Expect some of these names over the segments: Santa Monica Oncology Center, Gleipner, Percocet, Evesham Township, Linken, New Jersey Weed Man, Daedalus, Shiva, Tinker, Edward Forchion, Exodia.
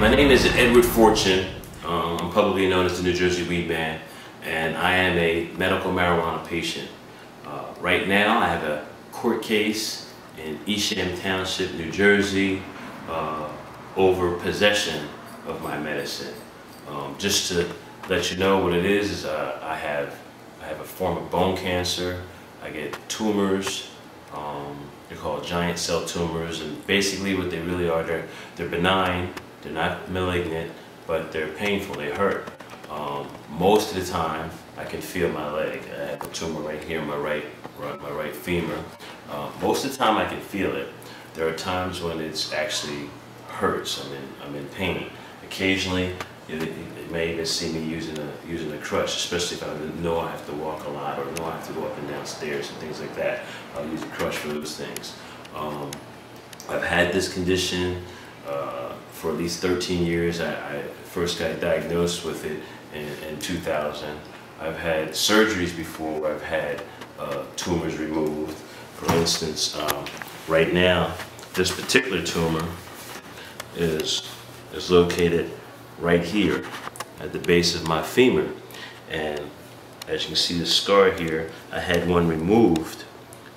My name is Edward Forchion. I'm publicly known as the New Jersey Weed Man, and I am a medical marijuana patient. Right now I have a court case in Evesham Township, New Jersey, over possession of my medicine. Just to let you know what it is I have a form of bone cancer. I get tumors. They're called giant cell tumors, and basically what they really are, they're benign, they're not malignant, but they're painful, they hurt. Most of the time I can feel my leg. I have a tumor right here in my right femur. Most of the time I can feel it. There are times when it's actually hurts. I'm in pain. Occasionally it may even see me using a crutch, especially if I know I have to walk a lot or know I have to go up and down stairs and things like that. I'll use a crutch for those things. I've had this condition for at least 13 years. I first got diagnosed with it in 2000. I've had surgeries before where I've had tumors removed. For instance, right now, this particular tumor is located right here at the base of my femur, and as you can see the scar here, I had one removed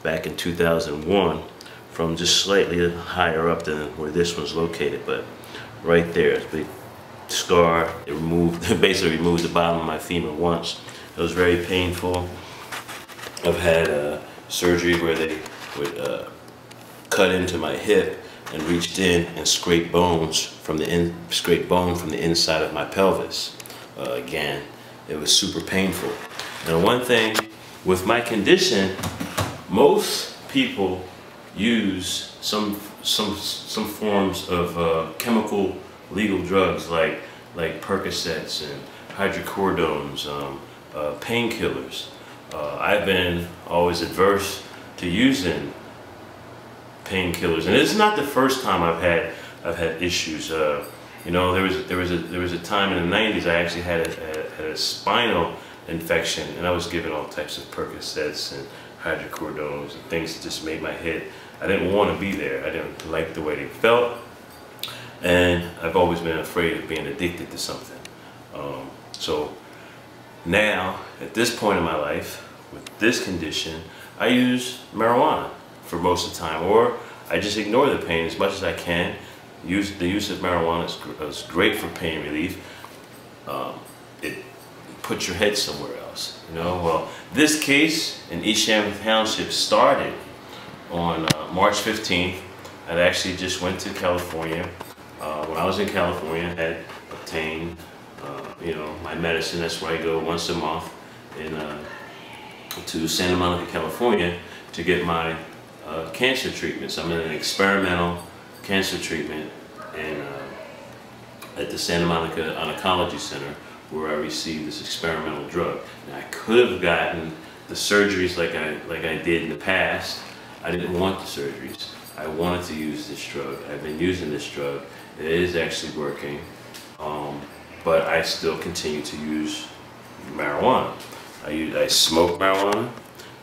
back in 2001 from just slightly higher up than where this one's located, but right there, the scar, it removed, basically removed the bottom of my femur once. It was very painful. I've had surgery where they would cut into my hip and reached in and scraped bones from the inside of my pelvis. Again, it was super painful. And one thing with my condition, most people use some forms of chemical legal drugs like Percocets and hydrocordones, painkillers. I've been always adverse to using painkillers, and it's not the first time I've had issues. You know, there was a time in the '90s I actually had a spinal infection, and I was given all types of Percocets and hydrocordones and things that just made my head. I didn't want to be there. I didn't like the way they felt, and I've always been afraid of being addicted to something. So now, at this point in my life, with this condition, I use marijuana for most of the time, or I just ignore the pain as much as I can. The use of marijuana is great for pain relief. It puts your head somewhere else, you know. Well, this case in Evesham Township started on March 15th. I actually just went to California. When I was in California, I had obtained, you know, my medicine. That's where I go once a month in to Santa Monica, California, to get my cancer treatments. I'm in an experimental cancer treatment and, at the Santa Monica Oncology Center, where I received this experimental drug. Now, I could have gotten the surgeries like I did in the past. I didn't want the surgeries. I wanted to use this drug. I've been using this drug. It is actually working, but I still continue to use marijuana. I smoke marijuana.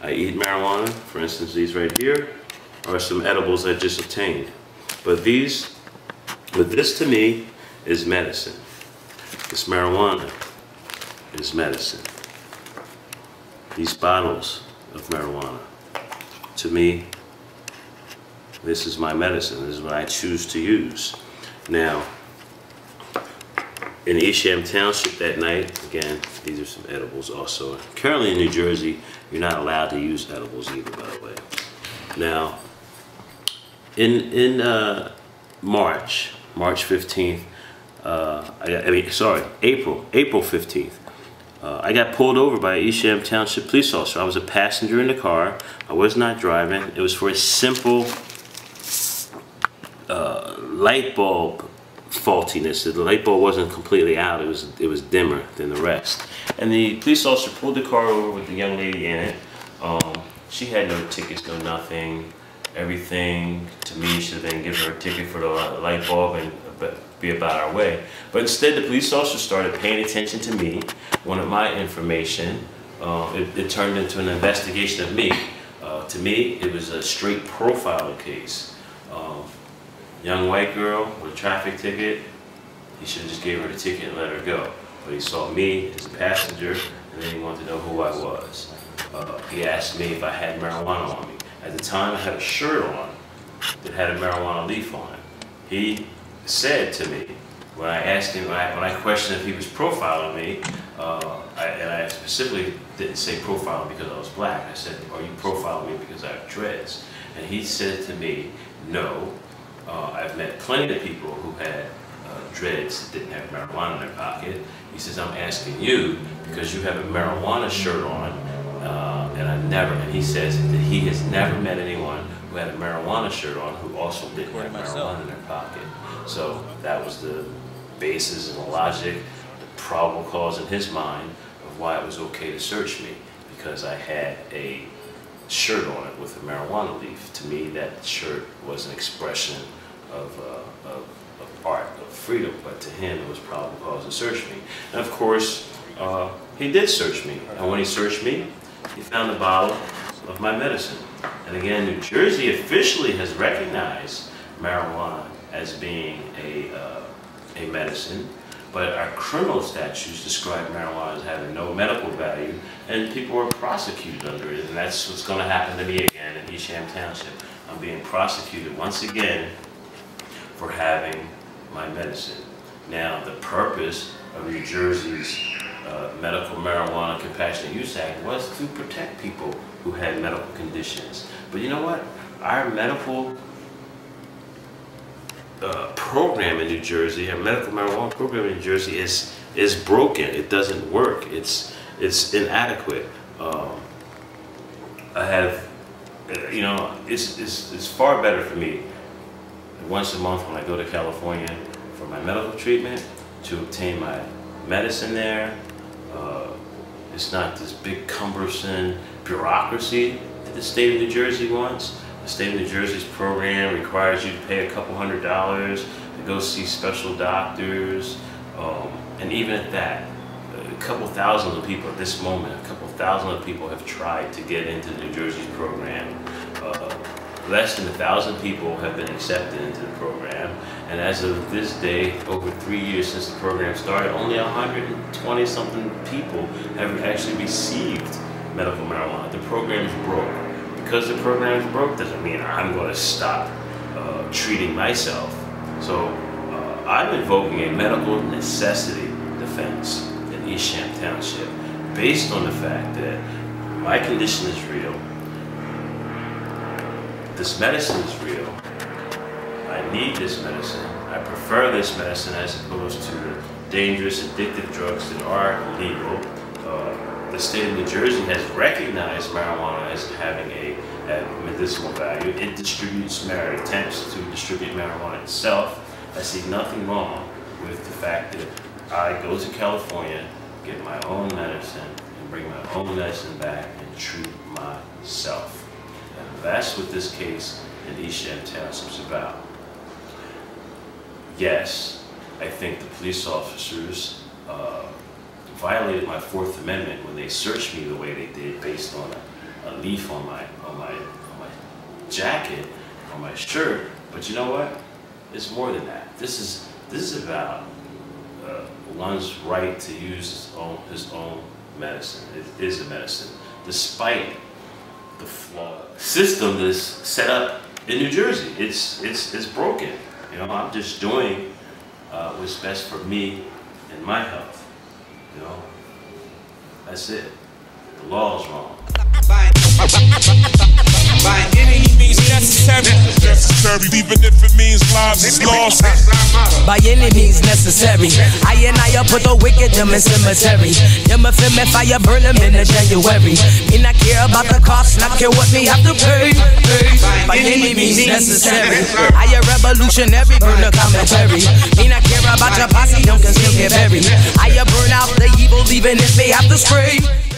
I eat marijuana. For instance, these right here are some edibles I just obtained. But these, but this to me is medicine. This marijuana is medicine. These bottles of marijuana, to me, this is my medicine. This is what I choose to use. Now, in Evesham Township that night, again, these are some edibles also. Currently in New Jersey, you're not allowed to use edibles either, by the way. Now, in March 15th, April 15th, I got pulled over by an Evesham Township police officer. I was a passenger in the car. I was not driving. It was for a simple light bulb faultiness. The light bulb wasn't completely out. It was dimmer than the rest. And the police officer pulled the car over with the young lady in it. She had no tickets, no nothing. Everything to me should have been give her a ticket for the light bulb and be about our way. But instead, the police officer started paying attention to me, wanted my information. It turned into an investigation of me. To me, it was a straight profiling case. Young white girl with a traffic ticket, He should have just gave her the ticket and let her go. But he saw me as a passenger, and then he wanted to know who I was. He asked me if I had marijuana on me. At the time, I had a shirt on that had a marijuana leaf on it. He said to me, when I asked him, when I questioned if he was profiling me, and I specifically didn't say profiling because I was black. I said, "Are you profiling me because I have dreads?" And he said to me, "No, I've met plenty of people who had dreads that didn't have marijuana in their pocket." He says, "I'm asking you because you have a marijuana shirt on, and he says that he has never met anyone who had a marijuana shirt on who also didn't have marijuana in their pocket." So that was the basis and the logic, the probable cause in his mind of why it was okay to search me, because I had a shirt on it with a marijuana leaf. To me, that shirt was an expression of art, of freedom, but to him it was probable cause to search me. And of course, he did search me, and when he searched me, he found a bottle of my medicine. And again, New Jersey officially has recognized marijuana as being a medicine, but our criminal statutes describe marijuana as having no medical value, and people are prosecuted under it, and that's what's going to happen to me again in Evesham Township. I'm being prosecuted once again for having my medicine. Now, the purpose of New Jersey's Medical Marijuana Compassionate Use Act was to protect people who had medical conditions. But you know what? Our medical program in New Jersey, our medical marijuana program in New Jersey is broken. It doesn't work. It's inadequate. I have, you know, it's far better for me once a month when I go to California for my medical treatment to obtain my medicine there. It's not this big cumbersome bureaucracy that the state of New Jersey wants. The state of New Jersey's program requires you to pay a couple $100 to go see special doctors, and even at that, a couple thousand of people at this moment, a couple thousand of people have tried to get into New Jersey's program. Less than 1,000 people have been accepted into the program, and as of this day, over 3 years since the program started, only 120-something people have actually received medical marijuana. The program is broke. Because the program is broke doesn't mean I'm going to stop treating myself. So I'm invoking a medical necessity defense in Evesham Township based on the fact that my condition is real. This medicine is real. I need this medicine. I prefer this medicine as opposed to the dangerous, addictive drugs that are illegal. The state of New Jersey has recognized marijuana as having a medicinal value. It distributes marijuana, attempts to distribute marijuana itself. I see nothing wrong with the fact that I go to California, get my own medicine, and bring my own medicine back and treat myself. And that's what this case in Evesham Township is about. Yes, I think the police officers violated my Fourth Amendment when they searched me the way they did, based on a leaf on my jacket, on my shirt. But you know what? It's more than that. This is about one's right to use his own medicine. It is a medicine, despite the flawed system that is set up in New Jersey. It's broken. You know, I'm just doing what's best for me and my health. You know, that's it. The law is wrong. By any means necessary, even if it means lives is lost. By any means necessary, I and I up with the wicked, them in cemetery. Them a film if I burn them in January. Me not care about the cost, not care what me have to pay. By any means necessary, I a revolutionary, burn the commentary. Me not care about your posse, don't conceal your berry. I a burn out the evil, even if they have to spray.